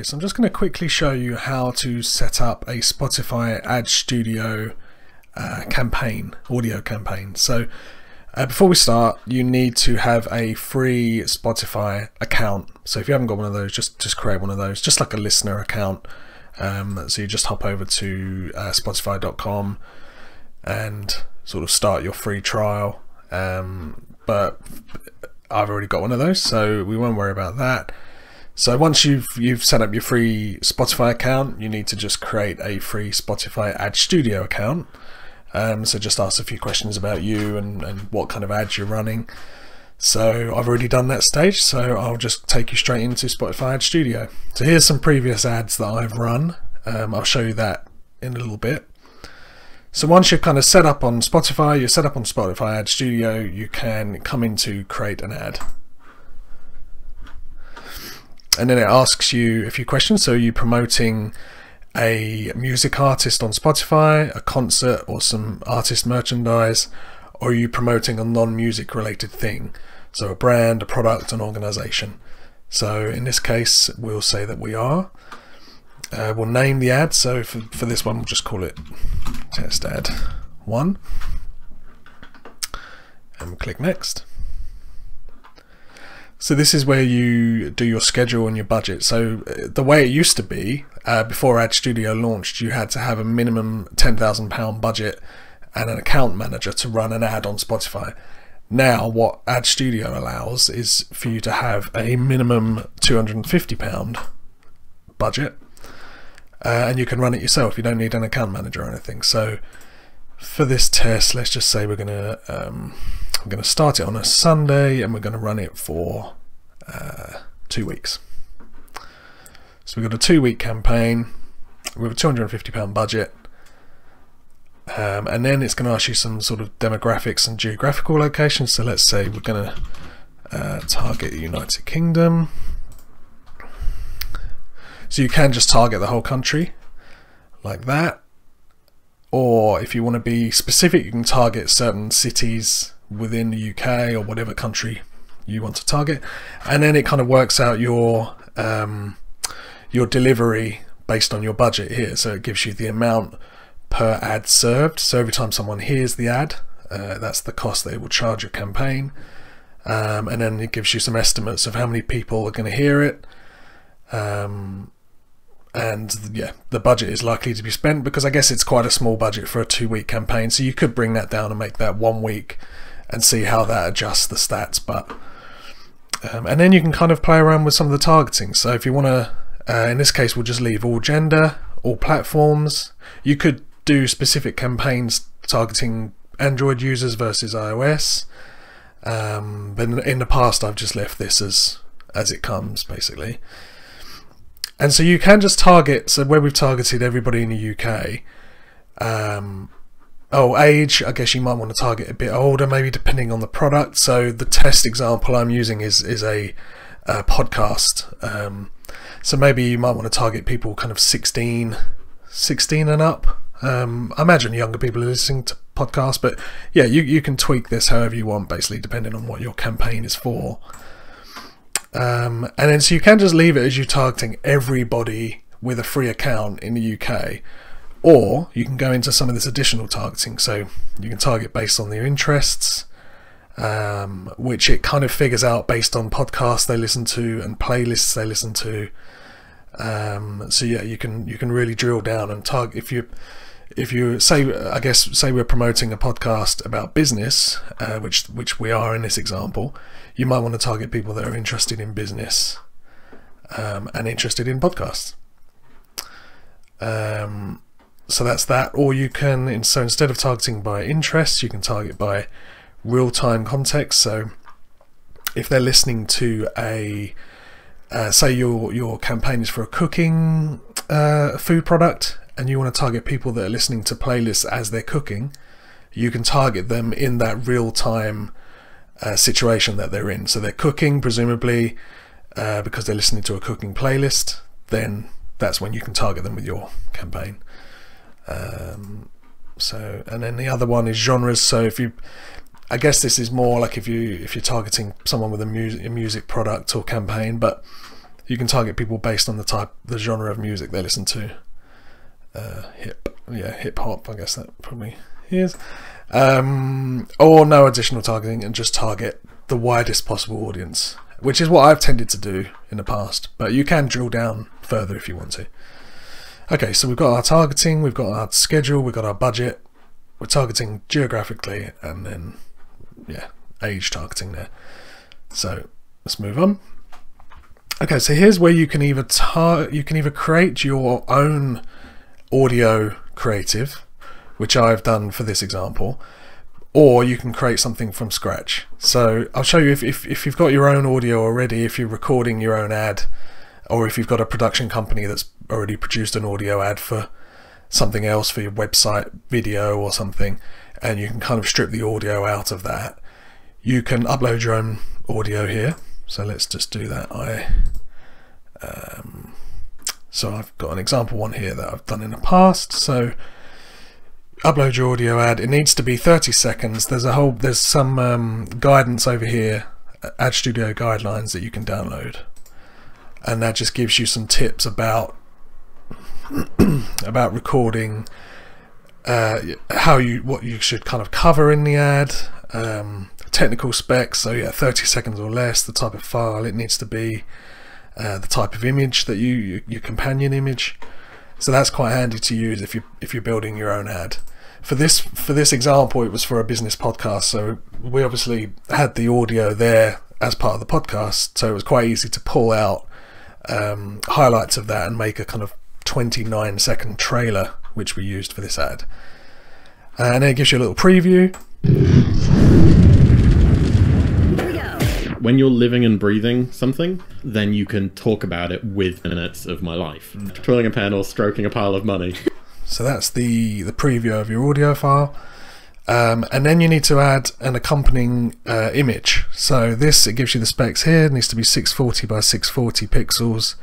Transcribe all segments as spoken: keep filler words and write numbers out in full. Okay, so I'm just going to quickly show you how to set up a Spotify Ad Studio uh, campaign, audio campaign. So uh, before we start, you need to have a free Spotify account. So if you haven't got one of those, just, just create one of those, just like a listener account. Um, so you just hop over to uh, spotify dot com and sort of start your free trial. Um, but I've already got one of those, so we won't worry about that. So once you've you've set up your free Spotify account, you need to just create a free Spotify Ad Studio account. Um, so just ask a few questions about you and, and what kind of ads you're running. So I've already done that stage, so I'll just take you straight into Spotify Ad Studio. So here's some previous ads that I've run. Um, I'll show you that in a little bit. So once you're kind of set up on Spotify, you're set up on Spotify Ad Studio, you can come in to create an ad. And then it asks you a few questions. So are you promoting a music artist on Spotify, a concert or some artist merchandise, or are you promoting a non-music related thing? So a brand, a product, an organization. So in this case, we'll say that we are. Uh, we'll name the ad. So for, for this one, we'll just call it Test Ad one. And we'll click Next. So this is where you do your schedule and your budget. So the way it used to be, uh, before Ad Studio launched, you had to have a minimum ten thousand pound budget and an account manager to run an ad on Spotify. Now what Ad Studio allows is for you to have a minimum two hundred and fifty pound budget, uh, and you can run it yourself. You don't need an account manager or anything. So for this test, let's just say we're gonna um, I'm going to start it on a Sunday and we're going to run it for uh, two weeks. So we've got a two week campaign with a two hundred and fifty pound budget. Um, and then it's going to ask you some sort of demographics and geographical locations. So let's say we're going to uh, target the United Kingdom. So you can just target the whole country like that. Or if you want to be specific, you can target certain cities within the U K or whatever country you want to target, and then it kind of works out your um, your delivery based on your budget here. So it gives you the amount per ad served. So every time someone hears the ad, uh, that's the cost they will charge your campaign, um, and then it gives you some estimates of how many people are going to hear it, um, and yeah, the budget is likely to be spent, because I guess it's quite a small budget for a two-week campaign. So you could bring that down and make that one week and see how that adjusts the stats. But um, and then you can kind of play around with some of the targeting. So if you want to, uh, in this case, we'll just leave all gender, all platforms. You could do specific campaigns targeting Android users versus iOS. Um, but in the past, I've just left this as as it comes, basically. And so you can just target, so where we've targeted everybody in the U K, um, oh, age, I guess you might want to target a bit older, maybe depending on the product. So the test example I'm using is, is a, a podcast. Um, so maybe you might want to target people kind of sixteen, sixteen and up. Um, I imagine younger people are listening to podcasts, but yeah, you, you can tweak this however you want, basically, depending on what your campaign is for. Um, and then so you can just leave it as you targeting everybody with a free account in the U K, or you can go into some of this additional targeting. So you can target based on their interests, um, which it kind of figures out based on podcasts they listen to and playlists they listen to. Um, so yeah, you can you can really drill down and target. If you if you say, I guess say we're promoting a podcast about business, uh, which which we are in this example. You might want to target people that are interested in business um, and interested in podcasts. Um, so that's that. Or you can, so instead of targeting by interests, you can target by real-time context. So if they're listening to a, uh, say your, your campaign is for a cooking uh, food product and you want to target people that are listening to playlists as they're cooking, you can target them in that real-time Uh, situation that they're in. So they're cooking, presumably, uh, because they're listening to a cooking playlist, then that's when you can target them with your campaign. Um, so, and then the other one is genres. So if you, I guess this is more like if you if you're targeting someone with a music a music product or campaign, but You can target people based on the type, the genre of music they listen to. Uh, hip, yeah, hip hop, I guess that probably is. Um, or no additional targeting and just target the widest possible audience, which is what I've tended to do in the past, but you can drill down further if you want to. Okay, so we've got our targeting, we've got our schedule, we've got our budget, we're targeting geographically, and then, yeah, age targeting there. So let's move on. Okay, so here's where you can either tar you can either create your own audio creative, which I've done for this example, or you can create something from scratch. So I'll show you if, if, if you've got your own audio already, if you're recording your own ad, or if you've got a production company that's already produced an audio ad for something else, for your website, video or something, and you can kind of strip the audio out of that. You can upload your own audio here. So let's just do that. I um, So I've got an example one here that I've done in the past. So upload your audio ad. It needs to be thirty seconds. There's a whole, there's some um, guidance over here, Ad Studio guidelines that you can download. And that just gives you some tips about about recording, uh, how you, what you should kind of cover in the ad, um, technical specs. So yeah, thirty seconds or less, the type of file it needs to be, uh, the type of image that you, you, your companion image. So that's quite handy to use if you if you're building your own ad. For this for this example, it was for a business podcast, so we obviously had the audio there as part of the podcast, so it was quite easy to pull out um, highlights of that and make a kind of twenty-nine second trailer, which we used for this ad. And it gives you a little preview. When you're living and breathing something, then you can talk about it with minutes of my life. Twirling a pen or stroking a pile of money. So that's the, the preview of your audio file. Um, and then you need to add an accompanying uh, image. So this, it gives you the specs here. It needs to be six forty by six forty pixels.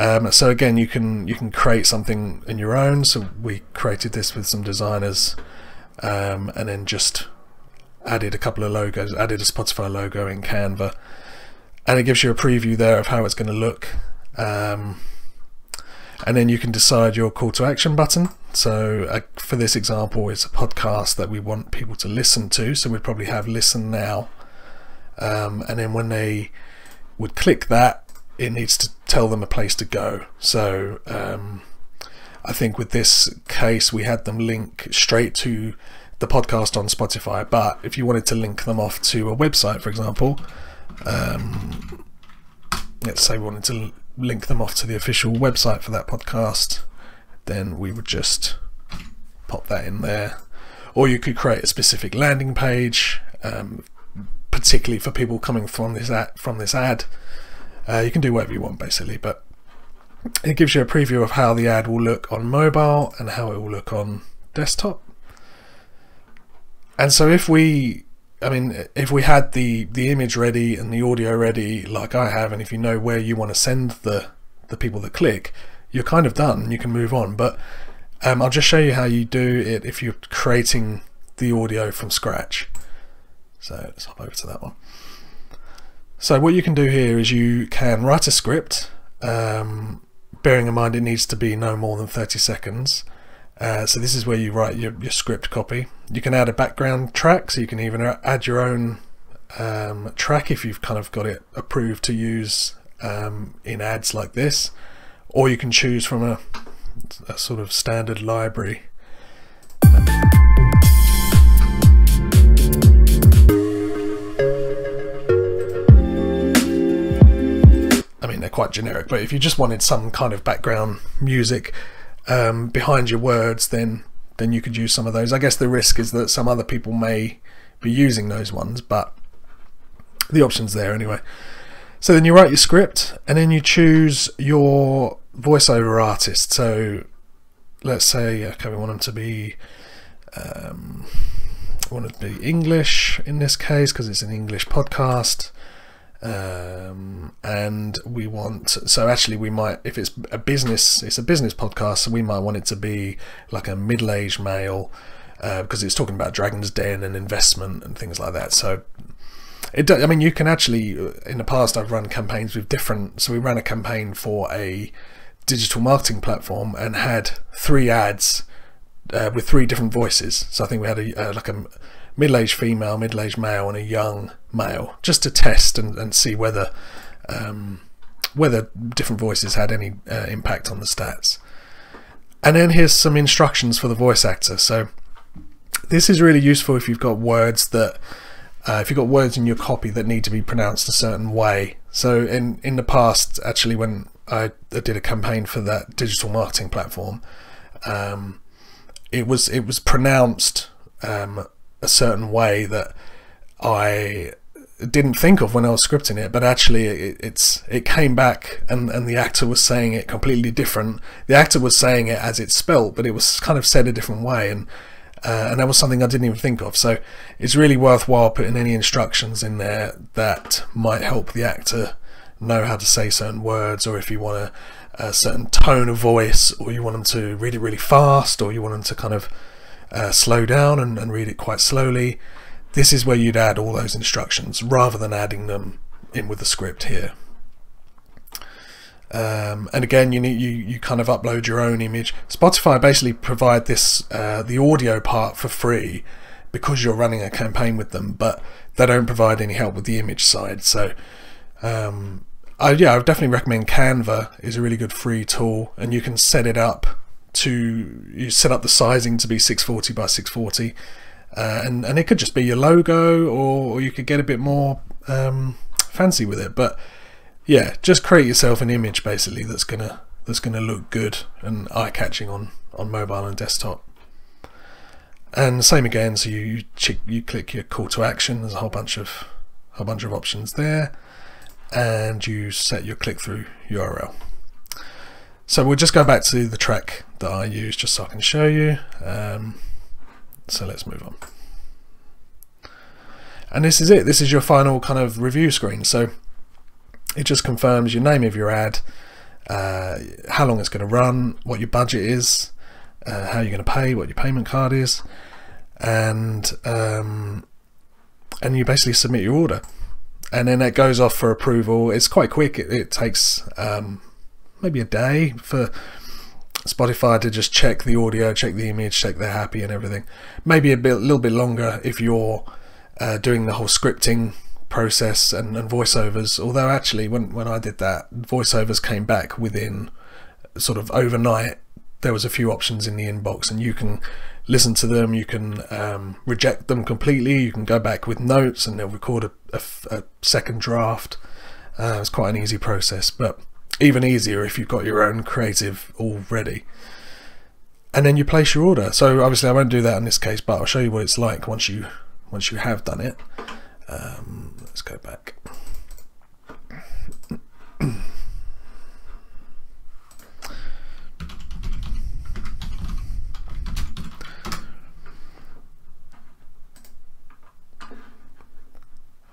Um, so again, you can, you can create something in your own. So we created this with some designers, um, and then just added a couple of logos, added a Spotify logo in Canva, and it gives you a preview there of how it's going to look. Um, and then you can decide your call to action button. So uh, for this example, it's a podcast that we want people to listen to, so we'd probably have listen now. Um, and then when they would click that, it needs to tell them a place to go. So um, I think with this case, we had them link straight to the podcast on Spotify, but if you wanted to link them off to a website, for example, um, let's say we wanted to link them off to the official website for that podcast, then we would just pop that in there. Or you could create a specific landing page, um, particularly for people coming from this ad, from this ad. Uh, you can do whatever you want basically, but it gives you a preview of how the ad will look on mobile and how it will look on desktop. And so if we, I mean, if we had the, the image ready and the audio ready, like I have, and if you know where you want to send the, the people that click, you're kind of done, you can move on. But um, I'll just show you how you do it if you're creating the audio from scratch. So let's hop over to that one. So what you can do here is you can write a script, um, bearing in mind it needs to be no more than thirty seconds. Uh, so this is where you write your, your script copy. You can add a background track, so you can even add your own um, track if you've kind of got it approved to use um, in ads like this, or you can choose from a, a sort of standard library. I mean, they're quite generic, but if you just wanted some kind of background music um behind your words, then then you could use some of those. I guess the risk is that some other people may be using those ones, but the option's there anyway. So then you write your script and then you choose your voiceover artist. So let's say, okay, we want them to be um I want it to be English in this case because it's an English podcast. Um, and we want, so actually we might, if it's a business, it's a business podcast, so we might want it to be like a middle-aged male, uh, because it's talking about Dragon's Den and investment and things like that. So It does, I mean, you can actually, in the past I've run campaigns with different, so we ran a campaign for a digital marketing platform and had three ads uh, with three different voices. So I think we had a uh, like a middle-aged female, middle-aged male, and a young male, just to test and, and see whether um, whether different voices had any uh, impact on the stats. And then here's some instructions for the voice actor. So this is really useful if you've got words that uh, if you've got words in your copy that need to be pronounced a certain way. So in in the past, actually, when I did a campaign for that digital marketing platform, um, it was it was pronounced um, a certain way that I didn't think of when I was scripting it, but actually it, it's it came back and, and the actor was saying it completely different. The actor was saying it as it's spelt, but it was kind of said a different way, and uh, and that was something I didn't even think of. So it's really worthwhile putting any instructions in there that might help the actor know how to say certain words, or if you want a, a certain tone of voice, or you want them to read it really fast, or you want them to kind of uh, slow down and, and read it quite slowly. This is where you'd add all those instructions rather than adding them in with the script here. Um, and again, you need you you kind of upload your own image. Spotify basically provide this uh, the audio part for free because you're running a campaign with them, but they don't provide any help with the image side. So um, I, yeah, I would definitely recommend Canva is a really good free tool, and you can set it up to you set up the sizing to be six forty by six forty. Uh, and, and it could just be your logo, or, or you could get a bit more um, fancy with it. But yeah, just create yourself an image basically that's gonna that's gonna look good and eye-catching on on mobile and desktop. And same again, so you you, ch you click your call to action. There's a whole bunch of whole bunch of options there, and you set your click-through U R L. So we'll just go back to the track that I used just so I can show you. Um, So let's move on. And this is it. This is your final kind of review screen. So it just confirms your name of your ad, uh, how long it's going to run, what your budget is, uh, how you're going to pay, what your payment card is, and um, and you basically submit your order. And then that goes off for approval. It's quite quick. It, it takes um, maybe a day for Spotify to just check the audio, check the image, check they're happy and everything. Maybe a bit, little bit longer if you're uh, doing the whole scripting process and, and voiceovers. Although actually, when when I did that, voiceovers came back within sort of overnight. There was a few options in the inbox, and you can listen to them. You can um, reject them completely. You can go back with notes, and they'll record a, a, a second draft. Uh, it's quite an easy process, but even easier if you've got your own creative already. And then you place your order. So obviously I won't do that in this case, but I'll show you what it's like once you once you have done it. Um, let's go back.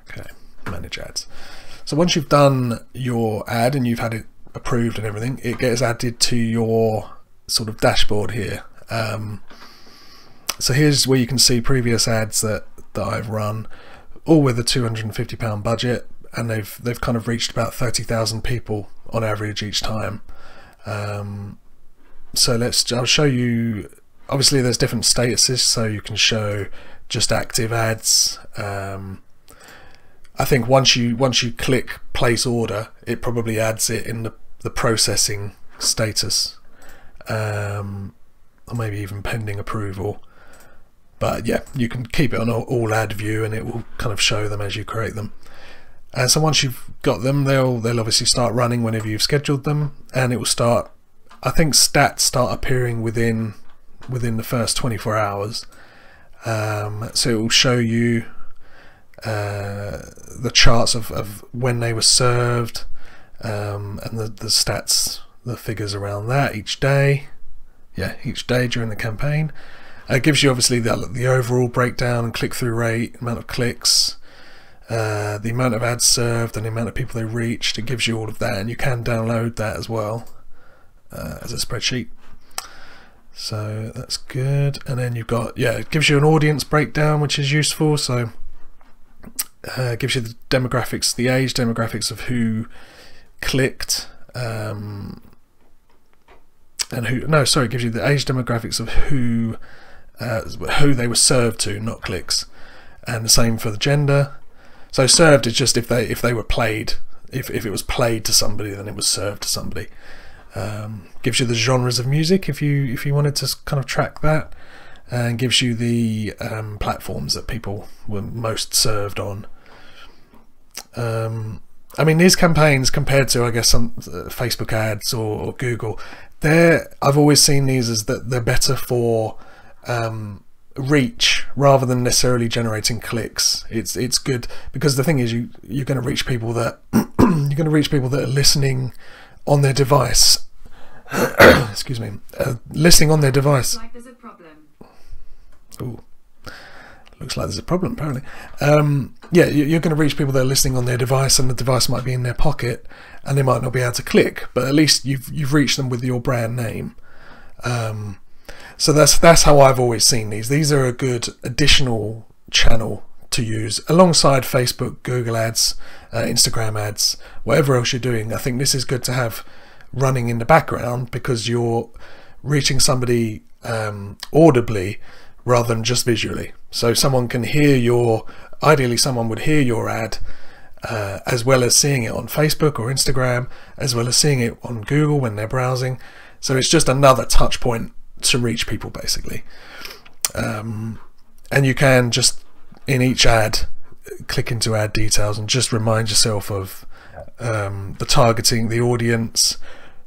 Okay, manage ads. So once you've done your ad and you've had it approved and everything, it gets added to your sort of dashboard here. Um, so here's where you can see previous ads that that I've run, all with a two hundred and fifty pound budget, and they've they've kind of reached about thirty thousand people on average each time. Um, so let's I'll show you. Obviously, there's different statuses, so you can show just active ads. Um, I think once you once you click place order, it probably adds it in the, the processing status, um, or maybe even pending approval. But yeah, you can keep it on all, all ad view, and it will kind of show them as you create them. And so once you've got them, they'll they'll obviously start running whenever you've scheduled them, and it will start. I think stats start appearing within within the first twenty-four hours, um, so it will show you uh the charts of, of when they were served, um and the, the stats, the figures around that each day. Yeah, each day during the campaign. Uh, it gives you obviously the, the overall breakdown and click-through rate, amount of clicks, uh the amount of ads served, and the amount of people they reached. It gives you all of that, and you can download that as well uh, as a spreadsheet, so that's good. And then you've got, yeah, it gives you an audience breakdown, which is useful. So uh, gives you the demographics, the age demographics of who clicked, um, and who, no, sorry, it gives you the age demographics of who uh, who they were served to, not clicks, and the same for the gender. So served is just if they if they were played, if, if it was played to somebody, then it was served to somebody. Um, gives you the genres of music if you if you wanted to kind of track that, and gives you the um, platforms that people were most served on. Um, I mean, these campaigns compared to, I guess, some uh, Facebook ads or, or Google, they're, I've always seen these as that they're better for um, reach rather than necessarily generating clicks. It's it's good because the thing is you you're going to reach people that you're going to reach people that are listening on their device. Excuse me, uh, listening on their device. Looks like there's a problem. Ooh, looks like there's a problem. Apparently, um, yeah, you're going to reach people that are listening on their device, and the device might be in their pocket, and they might not be able to click. But at least you've you've reached them with your brand name. Um, so that's that's how I've always seen these. These are a good additional channel to use alongside Facebook, Google ads, uh, Instagram ads, whatever else you're doing. I think this is good to have running in the background because you're reaching somebody um, audibly rather than just visually. So someone can hear your, ideally someone would hear your ad uh, as well as seeing it on Facebook or Instagram, as well as seeing it on Google when they're browsing. So it's just another touch point to reach people basically. Um, and you can just in each ad click into ad details and just remind yourself of um, the targeting, the audience,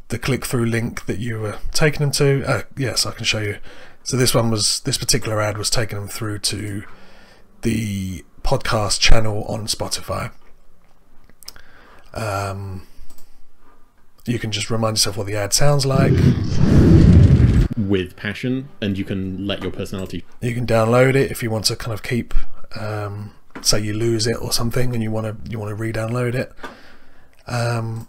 the click-through link that you were taking them to. Uh, yes, I can show you. So this one was, this particular ad was taking them through to the podcast channel on Spotify. Um, you can just remind yourself what the ad sounds like with passion, and you can let your personality, you can download it if you want to kind of keep um say you lose it or something and you want to you want to re-download it. Um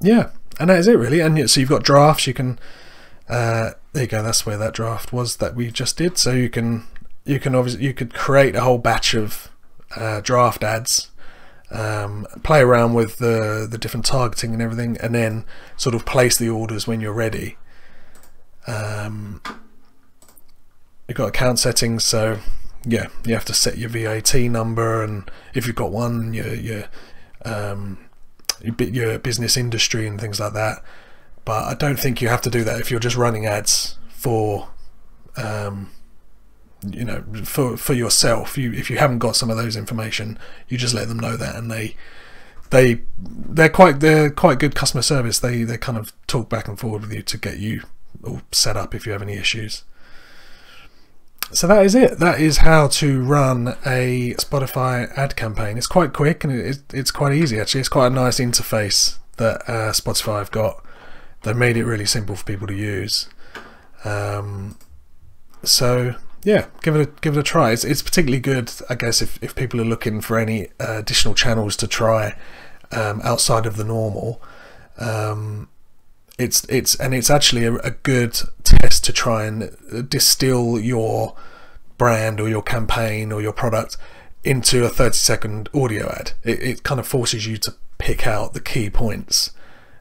yeah, and that is it really. And so you've got drafts, you can uh there you go, that's where that draft was that we just did. So you can you can obviously you could create a whole batch of uh draft ads, um play around with the the different targeting and everything, and then sort of place the orders when you're ready. Um you've got account settings, so yeah, you have to set your V A T number, and if you've got one, your your um your business industry and things like that. But I don't think you have to do that if you're just running ads for um you know for for yourself. You if you haven't got some of those information, you just let them know that, and they they they're quite they're quite good customer service. They they kind of talk back and forward with you to get you or set up if you have any issues. So that is it. That is how to run a Spotify ad campaign. It's quite quick and it, it's quite easy actually. It's quite a nice interface that uh, Spotify have got. They've made it really simple for people to use. Um, so yeah, give it a, give it a try. It's, it's particularly good, I guess, if, if people are looking for any uh, additional channels to try um, outside of the normal. Um, It's it's and it's actually a, a good test to try and distill your brand or your campaign or your product into a thirty second audio ad. It, it kind of forces you to pick out the key points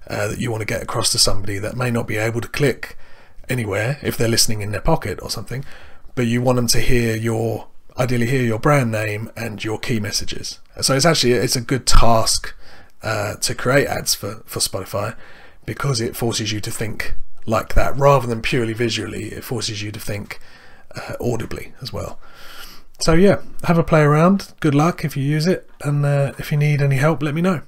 uh, that you want to get across to somebody that may not be able to click anywhere if they're listening in their pocket or something, but you want them to hear your ideally hear your brand name and your key messages. So it's actually it's a good task uh, to create ads for for Spotify, because it forces you to think like that rather than purely visually. It forces you to think uh, audibly as well. So yeah, have a play around. Good luck if you use it, and uh, if you need any help, let me know.